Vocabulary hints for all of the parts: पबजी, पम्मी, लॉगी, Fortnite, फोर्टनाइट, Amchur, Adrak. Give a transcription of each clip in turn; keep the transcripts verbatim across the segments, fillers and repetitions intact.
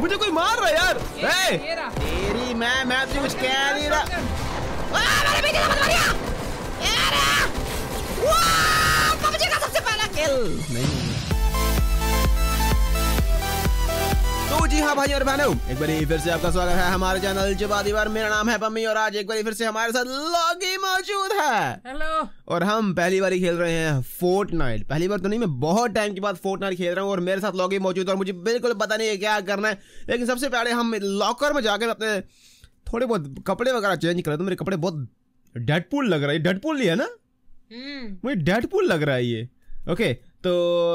मुझे कोई मार रहा है यार। तेरी मैं मैं तुझे कुछ कह नहीं रहा। पबजी का सबसे पहला किल नहीं। तो जी हाँ भाई और बहनों, एक बार फिर से आपका स्वागत है हमारे चैनल चपाती पर। मेरा नाम है पम्मी और आज एक बार फिर से हमारे साथ लॉगी मौजूद है। हेलो। और हम पहली बार खेल रहे हैं फोर्टनाइट। पहली बार तो नहीं, मैं बहुत टाइम के बाद फोर्टनाइट खेल रहा हूँ और मेरे साथ लॉगी मौजूद है और मुझे बिल्कुल पता नहीं है क्या करना है। लेकिन सबसे पहले हम लॉकर में जाकर अपने थोड़े बहुत कपड़े वगैरह चेंज कर। तो मेरे कपड़े बहुत डेडपूल लग रहा है। डेडपूल ही है ना, मुझे डेडपूल लग रहा है ये। ओके तो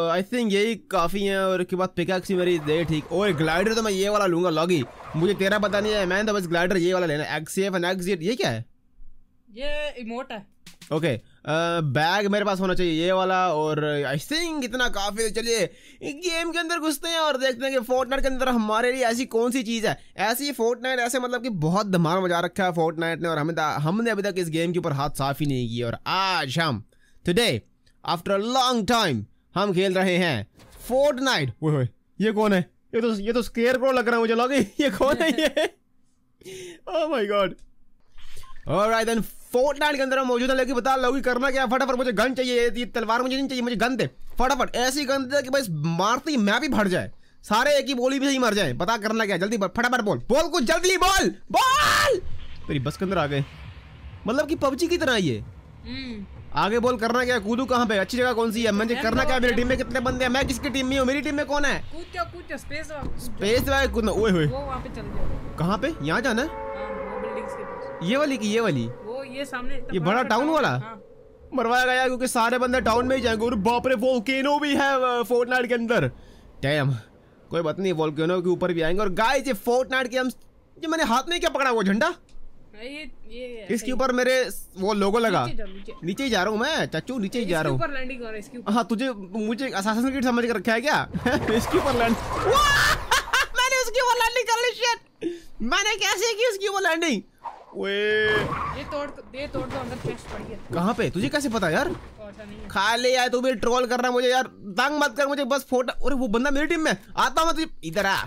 आई थिंक यही काफ़ी है। और उसके बाद पिकैक्स मेरी दे ठीक। और ग्लाइडर तो मैं ये वाला लूँगा लॉगी, मुझे तेरा पता नहीं है। मैंने तो बस ग्लाइडर ये वाला लेना है। एक्सएफ एंड एक्सजेट ये क्या है? ये इमोट है। ओके बैग मेरे पास होना चाहिए ये वाला। और आई थिंक इतना काफ़ी। चलिए गेम के अंदर घुसते हैं और देखते हैं कि फोर्टनाइट के अंदर हमारे लिए ऐसी कौन सी चीज़ है। ऐसी फोर्टनाइट ऐसे मतलब कि बहुत धमाल मचा रखा है फोर्टनाइट ने और हमें हमने अभी तक इस गेम के ऊपर हाथ साफ ही नहीं किया। और आज हम today after a long time हम खेल रहे हैं फोर्टनाइट। ओए ये कौन है? ये तो ये तो स्केयर प्रो लग रहा है मुझे लॉगी। ये कौन है ये? Oh my God. Alright then फोर्टनाइट के अंदर हम मौजूद है। लेकिन बता लॉगी करना क्या? फटाफट मुझे गन चाहिए। ये तलवार मुझे नहीं चाहिए, मुझे गन दे फटाफट। ऐसी गन दे कि बस मारती मैं भी फट जाए, सारे एक ही गोली भी सही मर जाए। पता करना क्या? जल्दी फटाफट बोल बोल कुछ जल्दी बोल बोल। मेरी बस के अंदर आ गए, मतलब कि पबजी की तरह ये। आगे बोल करना क्या? कूदू कहाँ पे? अच्छी जगह कौन सी है? मुझे करना क्या? मेरी टीम में कितने बंदे हैं? मैं किसकी टीम में हूँ? मेरी टीम में कौन है? कूद जाओ कूद जाओ। स्पेस स्पेस वाला कूदना। ओए होए वो वहाँ पे चल जाओ। कहाँ पे? यहाँ जाना है वो बिल्डिंग्स के पास। ये वाली की ये वाली वो ये सामने ये बड़ा टाउन वाला मरवाया गया क्योंकि सारे बंदे टाउन में ही जाएंगे। और बाप रे वोल्केनो भी है फोर्टनाइट के अंदर। डैम कोई बात नहीं, वोल्केनो के ऊपर भी आएंगे। और गाइस ये फोर्टनाइट के हम ये मैंने हाथ में क्या पकड़ा वो झंडा? ये, ये इसके ऊपर मेरे वो लोगो लगा। नीचे ही जा रहा हूँ मैं चाचू, नीचे ही जा रहा हूँ। हाँ तुझे मुझे असासिन क्रीड समझ कर रखा है क्या? इसके ऊपर लैंड मैंने उसके ऊपर लैंडिंग कर ली। शिट मैंने कैसे की उसके ऊपर लैंडिंग? ओए ये तोड़ दे तोड़ दो। अंदर चेस्ट पड़ी है। कहाँ पे? तुझे कैसे पता यार? खाली यार तू भी ट्रोल कर रहा है मुझे यार। तंग मत कर मुझे बस फोटो। अरे वो बंदा मेरी टीम में आता हूँ मैं तुझे। इधर आ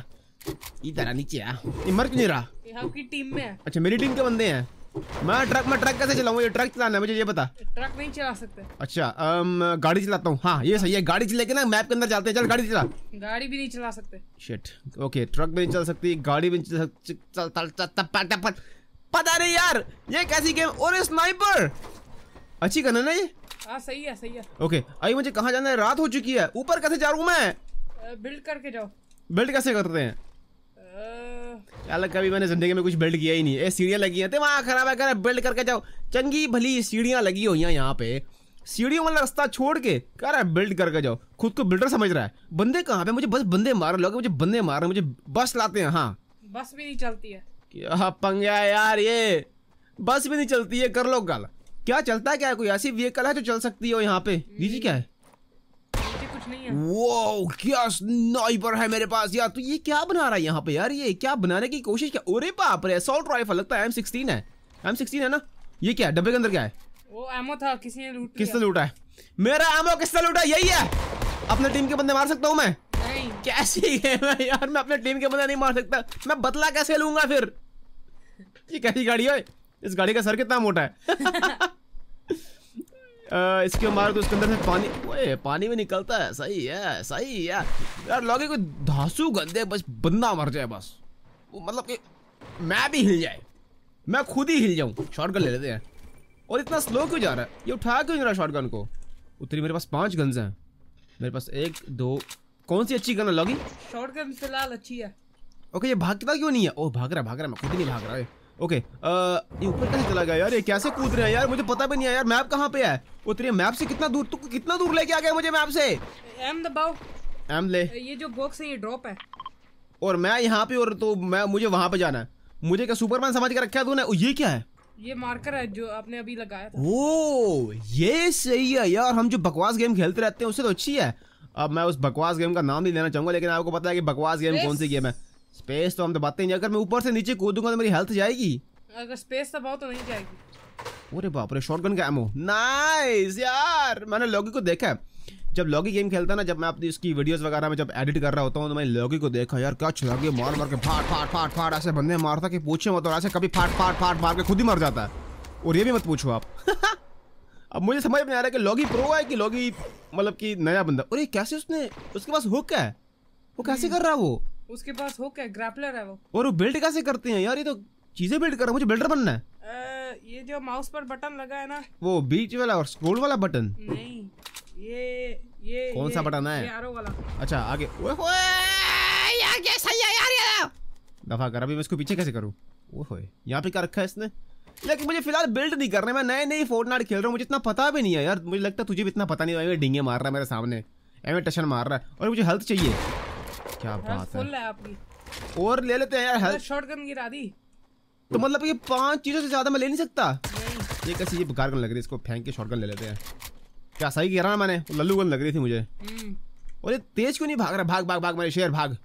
इधर आ नीचे आ। ये मर क्यों नहीं रहा? आपकी टीम में है। अच्छा मेरी टीम के बंदे हैं। मैं ट्रक मैं ट्रक कैसे चलाऊं? ये ट्रक चलाना है मुझे ये पता। ट्रक नहीं चला सकते। अच्छा अम, गाड़ी चलाता हूँ। हाँ ये सही है, गाड़ी चला के ना मैप के अंदर चलते हैं। चल गाड़ी चला। गाड़ी भी नहीं चला सकते। शिट ओके ट्रक भी नहीं चल सकती, गाड़ी भी नहीं चल सकती। पता नहीं यार ये कैसी गेम। और स्नाइपर अच्छी गन है ना ये। हाँ सही है सही है। ओके अभी मुझे कहाँ जाना है? रात हो चुकी है। ऊपर कैसे जा रहा हूँ मैं? बिल्ड करके जाओ। बिल्ड कैसे करते हैं? अलग कभी मैंने जिंदगी में कुछ बिल्ड किया ही नहीं। ये सीढ़ियाँ लगी हैं तो वहाँ खराब है कर बिल्ड करके जाओ। चंगी भली सीढ़ियाँ लगी हुई हैं यहाँ पे। सीढ़ियों वाला रास्ता छोड़ के कह रहा है बिल्ड करके जाओ। खुद को बिल्डर समझ रहा है। बंदे कहाँ पे? मुझे बस बंदे मारे लोग, मुझे बंदे मारे। मुझे बस लाते हैं। हाँ बस भी नहीं चलती है। क्या पंगा है यार ये? बस भी नहीं चलती है। कर लो गल क्या चलता है? क्या कोई ऐसी व्हीकल है जो चल सकती हो यहाँ पे? नीचे क्या है? वो क्या स्नाइपर है मेरे पास यार। तो ये क्या बना रहा है यहाँ पे यार? ये क्या बनाने की कोशिश क्या? अरे बाप रे असॉल्ट राइफल लगता है। एम सिक्सटीन है, एम सिक्सटीन है ना। ये क्या डब्बे के अंदर क्या है? वो एमो था, किसी ने लूट लिया। किसने लूटा है मेरा एमो? किसने लूटा? यही है। अपने टीम के बंदे मार सकता हूँ मैं? नहीं। कैसी गेम है यार? मैं अपने टीम के बंदे नहीं मार सकता। मैं बदला कैसे लूंगा फिर? ये कैसी गाड़ी है? इस गाड़ी का सर कितना मोटा है। Uh, इसके मारो तो उसके अंदर से पानी ओए पानी में निकलता है। सही है सही है यार। लॉगी को धांसू गंदे बस बंदा मर जाए बस वो, मतलब कि मैं भी हिल जाए, मैं खुद ही हिल जाऊँ। शॉटगन ले लेते हैं। और इतना स्लो क्यों जा रहा है ये? उठा क्यों नहीं रहा शॉटगन को? उतरी मेरे पास पांच गन्स हैं। मेरे पास एक दो। कौन सी अच्छी गन है लॉगी? शॉटगन फिलहाल अच्छी है। ओके ये भागता क्यों नहीं है? ओह भाग रहा भाग रहा, मैं खुद ही नहीं भाग रहा है। ओके ये ऊपर कैसे चला गया यार? ये कैसे कूद रहे हैं यार? मुझे पता भी नहीं है यार मैप कहाँ पे है। उतरिए मैप से कितना दूर? तू कितना दूर लेके आ गया मुझे मैप से? एम दबाओ। एम ले। ये जो बॉक्स है ये ड्रॉप है और मैं यहाँ पे और तो मैं मुझे वहाँ पे जाना है। मुझे क्या सुपरमैन समझ के रखा है तूने? ये क्या है? ये मार्कर है जो आपने अभी लगाया था। ओ ये सही है यार। हम जो बकवास गेम खेलते रहते हैं उससे तो अच्छी है। अब मैं उस बकवास गेम का नाम नहीं लेना चाहूंगा लेकिन आपको पता है कि बकवास गेम कौन सी गेम है। स्पेस तो हम दबाते नहीं। अगर मैं ऊपर से नीचे कूदूंगा तो मेरी हेल्थ जाएगी। अगर स्पेस दबाओ तो नहीं जाएगी। अरे बाप रे शॉटगन का एमो नाइस यार। मैंने लॉगी को देखा है जब लॉगी गेम खेलता ना, जब मैं अपनी उसकी वीडियोस वगैरह में जब एडिट कर रहा होता हूँ तो मैं लॉगी को देखा यार क्या छलांगे मार मार के फाट फाट फाट फाट ऐसे बंदे मारता कि पूछे मत, और ऐसे कभी फाट फाट फाट मार के खुद ही मर जाता है, और ये भी मत पूछो आप। अब मुझे समझ में आ रहा है कि लॉगी प्रो है कि लॉगी मतलब कि नया बंदा। और ये कैसे उसने, उसके पास हुक है, वो कैसे कर रहा है, वो उसके पास हुक है, ग्रैपलर है वो, और वो बिल्ड कैसे करते हैं यार, ये तो चीजें बिल्ड कर रहा है, मुझे बिल्डर बनना है। ये जो माउस पर बटन लगा है ना, वो बीच वाला और स्क्रॉल वाला बटन नहीं, ये ये कौन ये, सा बटन है, ये आरो वाला। अच्छा आगे, ओए होए यार क्या सही है यार, ये दफा कर, अभी मैं इसको पीछे कैसे करूं। ओए होए यहां पे क्या रखा है इसने, लेकिन मुझे फिलहाल बिल्ड नहीं करना है, मैं नए नए फोर्टनाइट खेल रहा हूं, मुझे इतना पता भी नहीं है यार, मुझे लगता है तुझे भी इतना पता नहीं है। डिंगे मार रहा है मेरे सामने, एम टशन मार रहा है, और मुझे हेल्थ चाहिए, क्या बात है आपकी, और ले लेते हैं यार हेल्थ। शॉटगन गिरा दी, तो मतलब ये पांच चीजों से ज्यादा मैं ले नहीं सकता। ये कैसे, ये बेकार गन लग रही है, इसको फेंक के शॉटगन ले लेते हैं। क्या सही कह रहा ना मैंने, लल्लू गन लग रही थी मुझे। और ये तेज क्यों नहीं भाग रहा, भाग भाग भाग मेरे शेर भाग।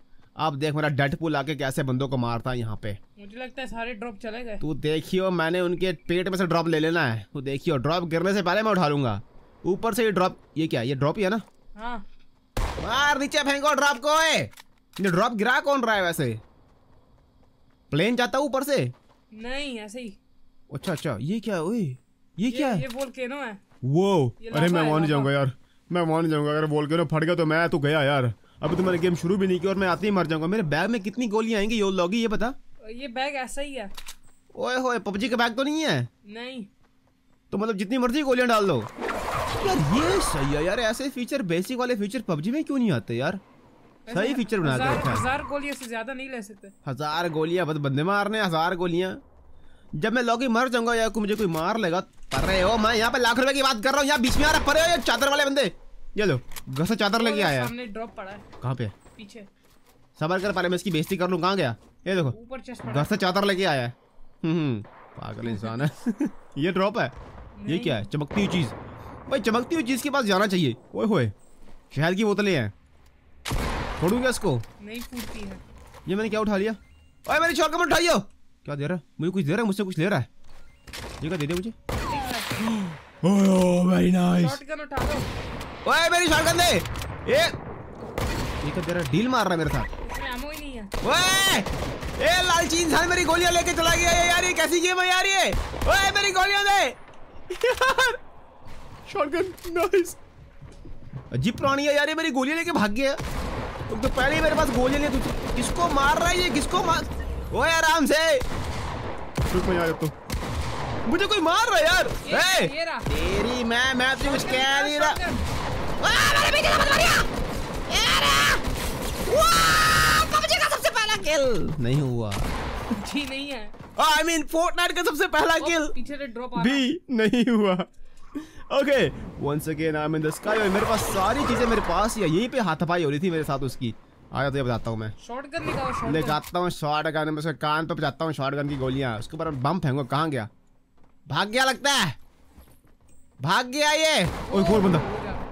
आप देख मेरा डेडपूल आके कैसे बंदों को मारता है यहाँ पे, मुझे लगता है सारे ड्रॉप चले गए। तू देखियो, मैंने उनके पेट में से ड्रॉप ले लेना है, तू देखियो ड्रॉप गिरने से पहले मैं उठा लूंगा ऊपर से। ये ड्रॉप, ये क्या, ये ड्रॉप ही है ना, मार नीचे फेंको ड्रॉप को। ये ड्रॉप गिरा कौन रहा है, वैसे प्लेन जाता है ऊपर से नहीं, ऐसे ही। अच्छा अच्छा, ये क्या है, ये, ये क्या है, ये वोल्केनो है वो। अरे मैं मान जाऊंगा यार, मैं मान जाऊंगा अगर वोल्केनो फट गया तो मैं तो गया यार। अभी तो मैंने गेम शुरू भी नहीं किया और मैं आते ही मर जाऊंगा। मेरे बैग में कितनी गोलियां आएंगी यो लॉगी, ये पता, ये बैग ऐसा ही है। ओए होए पबजी का बैग तो नहीं है। नहीं तो मतलब जितनी मर्जी गोलियां डाल दो यार। ये सही है यार, ऐसे फीचर, बेसिक वाले फीचर पबजी में क्यों नहीं आते यार, सही फीचर बना के रखा है। हजार गोलियां से ज्यादा नहीं ले सकते, हजार गोलियां बस बंदे मारने, हजार गोलियां। जब मैं लॉगी मर जाऊंगा या को मुझे कोई मार लेगा, अरे ओ मैं यहाँ पे लाख रुपए की बात कर रहा हूँ, यहाँ बीच में आ रहा परे हो चादर वाले बंदे। ये लो घसा चादर लेके आया, सामने ड्रॉप पड़ा है। कहाँ पे, पीछे, सबर कर पहले मैं इसकी बेइज्जती कर लूँ। कहाँ गया, ये देखो ऊपर चेस्ट पड़ा, घसा चादर लेके आया है। हम्म पागल इंसान है। ये ड्रॉप है, ये क्या है, चमकती हुई चीज, भाई चमकती हुई चीज के पास जाना चाहिए। ओए होए शहर की बोतलें हैं, फोड़ूंगा इसको, नहीं फूटती है। ये मैंने क्या उठा लिया, ओए मेरी शॉटगन उठाइयो, क्या दे रहा है मुझे, कुछ दे रहा है मुझसे, कुछ ले रहा है, ये क्या दे दे मुझे। ओह वेरी नाइस, शॉटगन उठा लो, ओए मेरी शॉटगन दे। ये ये क्या दे रहा है, डील मार रहा है मेरे साथ, एमो ही नहीं है। ओए ए लालची इंसान मेरी गोलियां लेके चला गया यार, ये कैसी गेम है यार ये। ओए मेरी गोलियां दे यार, शॉटगन नाइस, अजीब प्राणी है यार ये, मेरी गोलियां लेके भाग गया। तुम तो पहले ही मेरे पास गोलियां ले, तू किसको मार रहा है, ये किसको मार, ओए आराम से, रुक यार तो मुझे कोई मार रहा है यार। ए तेरी मैं मैं तुझे कुछ कह नहीं रहा, मेरे पीछे मत मारिया यार। वाह पबजी का सबसे पहला किल नहीं हुआ जी, नहीं है, आई मीन फोर्टनाइट का सबसे पहला किल पीछे से ड्रॉप आ रहा भी नहीं हुआ। Okay once again I am in the sky, मेरे पास सारी चीजें मेरे पास ही है। यहीं पे हाथापाई हो रही थी मेरे साथ उसकी, आया तो ये बताता हूँ मैं, शॉटगन निकालो, लगाता हूँ शॉटगन में उसके कान पे बजाता हूँ शॉटगन की गोलियाँ, उसके ऊपर बम फेंको। कहाँ गया, भाग गया लगता है, भाग गया ये। ओए कोई बंदा,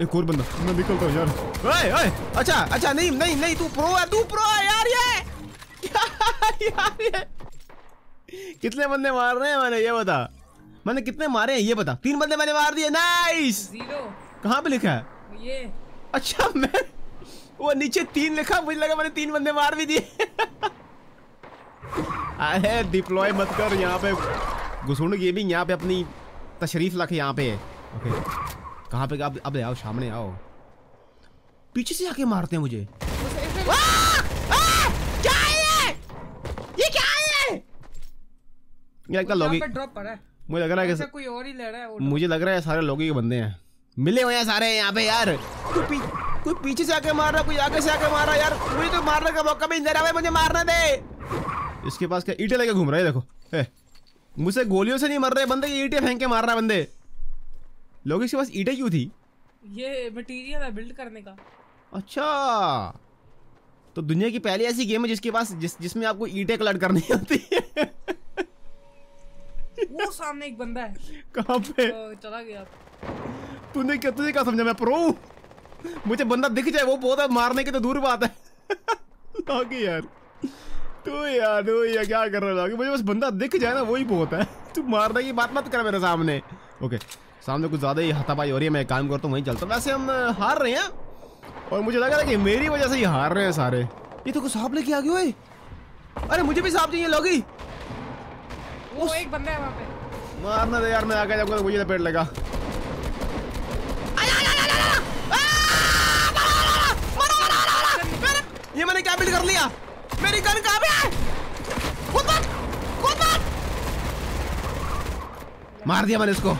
एक और बंदा, मैं निकलता हूँ यार। ओए ओए अच्छा अच्छा नहीं नहीं नहीं, तू प्रो है, तू प्रो है यार ये, यार, यार ये कितने बंदे मार रहे हैं मैंने, ये बता मैंने कितने मारे हैं, ये बता। तीन बंदे मैंने मार दिए, नाइस। कहाँ पे लिखा है ये, अच्छा मैं वो नीचे तीन लिखा, मुझे लगा मैंने तीन बंदे मार भी दिए। अरे डिप्लॉय मत कर यहाँ पे, घुसूड़ गेमिंग यहाँ पे अपनी तशरीफ लाके यहाँ पे। ओके कहाँ पे, अब अब आओ सामने आओ, पीछे से आके मारते हैं मुझे। आ, आ, क्या है ये, क्या है ये, लगता लॉगी ड्रॉप पड़ा है, मुझे लग रहा है कोई और ही ले रहा है, मुझे लग रहा है सारे लॉगी के बंदे हैं मिले हुए हैं सारे यहाँ पे यार। कोई पीछे से आके मार रहा, कोई आगे से आके मार रहा यार, मुझे तो मारने का मौका भी नहीं दे रहा है, मुझे मारने दे। इसके पास क्या ईंटे लेके घूम रहा है, देखो मुझसे गोलियों से नहीं मर रहे बंदे, ये ईंटे फेंक के मार रहा है बंदे। लोग इसके पास ईंटे क्यों थी, ये मटेरियल है बिल्ड करने का। अच्छा तो दुनिया की पहली ऐसी गेम है जिसके पास जिस, जिसमें आपको ईंटे कलेक्ट करनी होती है। वो सामने एक बंदा है, कहाँ पे चला गया, तूने क्या तुझे क्या समझा मैं प्रो, मुझे बंदा दिख जाए वो बहुत है, मारने की तो दूर बात है। लॉगी यार तू यार तू ये क्या कर रहा है लॉगी, मुझे बस बंदा दिख जाए ना वही बहुत है, तू मारने की बात मत कर मेरे सामने। ओके सामने कुछ ज़्यादा ही हाथापाई हो रही है, मैं काम करता हूँ वहीं चलता हूँ। वैसे हम हार रहे हैं और मुझे लगा था कि मेरी वजह से ही हार रहे हैं सारे। ये तो कुछ सांप लेके आ गया है। अरे मुझे भी सांप चाहिए लॉगी। वो उस... एक बंदा है वहाँ पे। मारना दे यार, मैं आगे जाऊँगा तो मुझे लपेट लेगा। ये मैंने क्या बिल्ड कर लिया, मेरी गन कहाँ पे है? खुद मत, खुद मत। मार दिया मैंने इसको,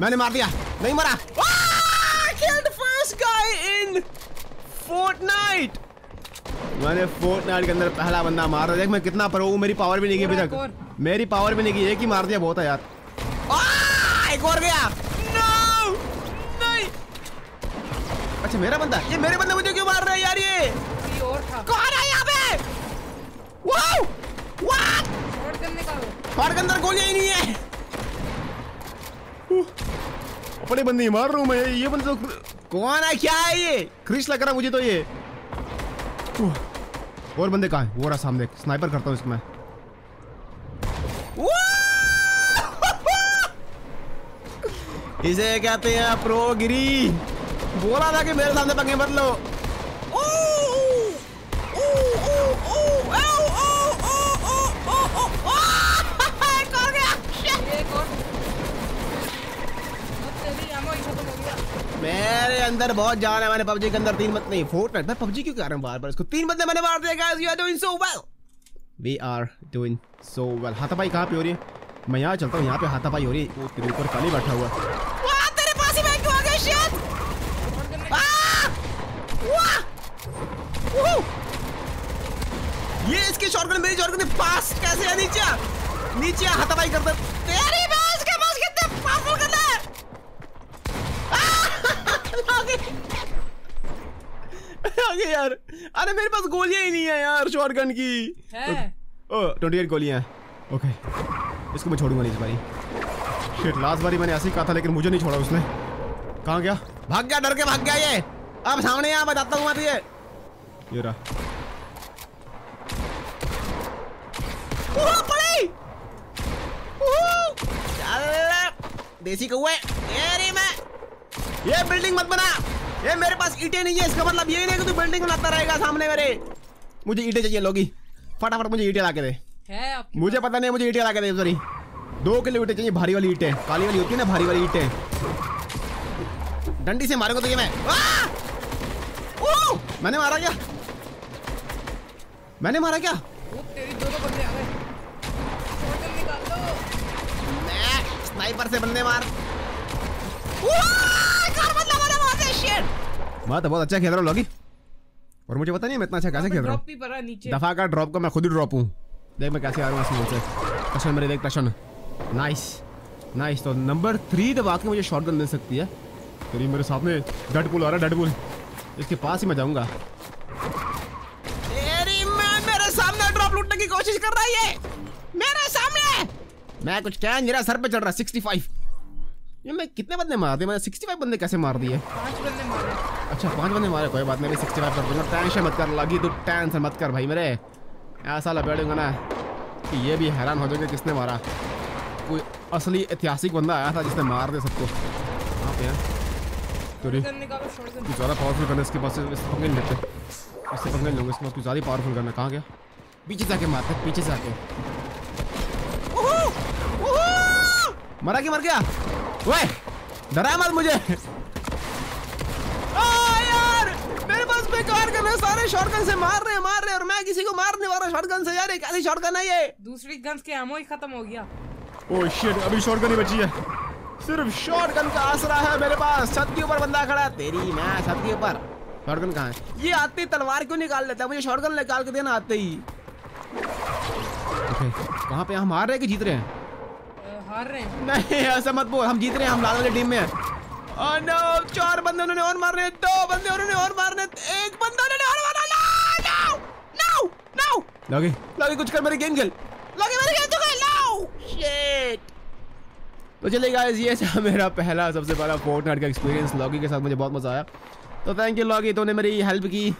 मैंने मार दिया, नहीं मरा। Killed first guy in Fortnite. मैंने फोर्टनाइट के अंदर पहला बंदा मार दिया। देख मैं कितना प्रो हूं, मेरी पावर भी नहीं गई अभी तक, मेरी पावर भी नहीं गई। एक ही मार दिया बहुत है यार। आ, एक और गया। नो, नहीं। अच्छा मेरा बंदा, ये मेरे बंदा मुझे क्यों मार रहा है यार? ये कोई और था। कौन है यहाँ पे? Wow, what? शॉट करने का हो। शॉट के अंदर गोलियां ही नहीं है। अपने बंदे ही मार रहा हूं मैं। ये बंदा कौन है, क्या है ये? क्रिश लग रहा मुझे तो। ये और बंदे कहाँ हैं? वो रहा सामने, स्नाइपर करता हूँ इसमें। इसे कहते हैं प्रोगिरी। बोला था कि मेरे सामने पंगे मत लो। मेरे अंदर बहुत जान है। मैंने पबजी के अंदर तीन मत नहीं फोर्टनाइट, मैं पबजी क्यों कह रहा हूं बार बार इसको? तीन बंदे मैंने मार दिए। Guys we are doing so well, we are doing so well. हाथापाई कहां पे हो रही है? मैं यहां चलता हूं, यहां पे हाथापाई हो रही है। वो तेरे ऊपर खाली बैठा हुआ है। वाह तेरे पास ही मैं क्यों आ गया शिट। आ वाह ओह, ये इसकी शॉटगन मेरी शॉटगन के पास कैसे है? नीचे नीचे हाथापाई करता तेरी भैंस के पास। कितने पागल करता है आगे यार। अरे मेरे पास गोलियां ही नहीं है यार शॉटगन की। है ओ अट्ठाईस गोलियां। ओके इसको मैं छोड़ूंगा नहीं इस बारी। शिट लास्ट बारी मैंने ऐसे ही कहा था लेकिन मुझे नहीं छोड़ा उसने। कहां गया? भाग गया, डर के भाग गया ये। अब सामने यहां बताता हूं मैं तुझे। ये रहा। ओ पड़ी ओ चल देसी कौआ तेरी मैं। ये बिल्डिंग मत बना, ये मेरे पास ईंटें नहीं है। इसका मतलब ये नहीं कि तू बिल्डिंग बनाता रहेगा सामने मेरे। मुझे ईंटें चाहिए लॉगी, फटाफट मुझे ईंटें लाके दे। है मुझे पता नहीं, मुझे ईंटें लाके दे। सॉरी दो किलो ईंटें चाहिए, भारी वाली ईंटें, काली वाली होती है ना भारी वाली ईंटें। डंडी से मारूंगा तो ये मैं। ओह मैंने मारा क्या? मैंने मारा क्या? स्नाइपर से बंदे मार। मैं तो बहुत अच्छा खेल रहा हूँ लॉगी और मुझे पता नहीं मैं इतना अच्छा कैसे खेल रहा हूँ। दफा का ड्रॉप का मैं खुद ही ड्रॉप हूँ। देख मैं कैसे आ रहा हूँ से। टशन मेरे देख टशन। Nice nice. तो नंबर थ्री दबा के मुझे शॉटगन मिल सकती है। तो मेरे सामने डेडपूल आ रहा है, डेडपूल। इसके पास ही मैं जाऊँगा। मेरे सामने ड्रॉप लूटने की कोशिश कर रहा है ये मेरे सामने। मैं कुछ क्या, मेरा सर पर चढ़ रहा है। सिक्सटी फाइव ये मैं कितने बंदे मार दिए मैंने? सिक्सटी फाइव बंदे कैसे मार दिए? पांच बंदे मारे। अच्छा पांच बंदे मारे, कोई बात नहीं। सिक्सटी फाइव कर दूंगा, टेंशन मत कर लॉगी। तू टेंशन मत कर भाई मेरे। ऐसा लपेटूंगा ना कि ये भी हैरान हो जाएंगे किसने मारा। कोई असली ऐतिहासिक बंदा आया था जिसने मार दिया सबको। हाँ यार कुछ ज़्यादा पावरफुल करना इसके पास। इससे पंगे लेते इससे पंगे लूँगा इसके पास। कुछ ज़्यादा पावरफुल करना। कहाँ गया? पीछे से आके मारते, पीछे से आके। मरा कि मर गया? वे डरा मत मुझे। आ यार मेरे पास बेकार के मेरे सारे शॉटगन से मार रहे हैं मार रहे हैं और मैं किसी को मारने वाला शॉटगन से। यार ये कैसी शॉटगन है ये? दूसरी गन्स के एमो ही खत्म हो गया। ओह शिट, अभी शॉटगन ही बची है। सिर्फ शॉटगन का आसरा है मेरे पास। छत के ऊपर बंदा खड़ा है। तेरी मैं छत के ऊपर। शॉटगन कहाँ है? ये आते ही तलवार क्यों निकाल लेता है? मुझे शॉटगन निकाल के देना आते ही। कहाँ पे हम हार रहे कि जीत रहे हैं? हार रहे हैं। नहीं ऐसा मत बोल, हम जीत रहे हैं, हम लाल वाली टीम में। oh, no, चार बंदे उन्होंने और मारने, दो बंदे उन्होंने और मारने, एक बंदा उन्होंने और मारना। नो नो नो लॉगी लॉगी कुछ कर, मेरी गेम खेल लॉगी, मेरी गेम तो खेल। No shit. तो चलिए गाइस ये था मेरा पहला सबसे बड़ा फोर्टनाइट का एक्सपीरियंस लॉगी के साथ। मुझे बहुत मजा आया। तो थैंक यू लॉगी, तूने मेरी हेल्प की।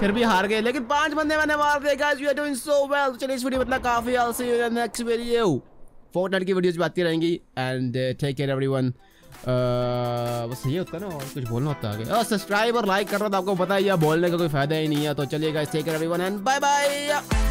फिर भी हार गए लेकिन पांच बंदे मैंने मार दिए। Guys we are doing so well. चलिए इस वीडियो में इतना काफी। I will see you in the next video. फोर्टनाइट की वीडियोस भी आती रहेंगी। And take care everyone. बस ये होता है ना, और कुछ बोलना होता है आगे। सब्सक्राइब और लाइक करना तो आपको पता ही है, बोलने का कोई फायदा ही नहीं है। तो चलिएगा, take care everyone and bye bye.